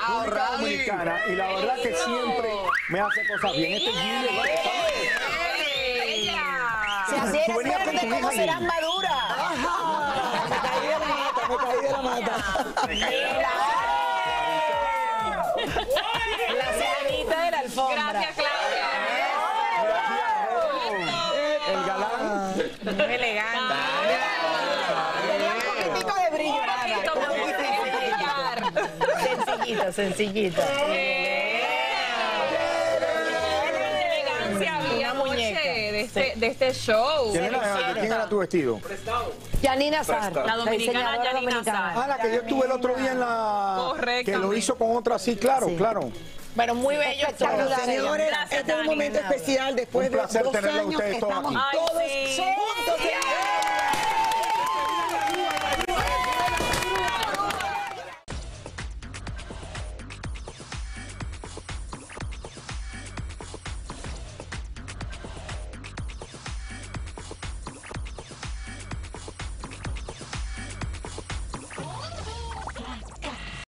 República Dominicana y la verdad que siempre me hace cosas bien. Este Gilles, ¿vale? Si así eres ¿cómo serás madura? Me caí de la mata, me caí de la mata. La ceanita de la alfombra. Gracias, Claudia. El galán. Muy elegante. Tenía un poquitico de brillo. Un poquito de brillar. Sencillito, sencillito. Una muñeca de este show. ¿Quién era tu vestido? Giannina Azar, la dominicana Giannina Azar. Ah, la que yo estuve el otro día en la... Que lo hizo con otra, sí, claro, sí. Claro. Bueno, muy bello. Señores, este es un momento especial después de 2 años que estamos todos...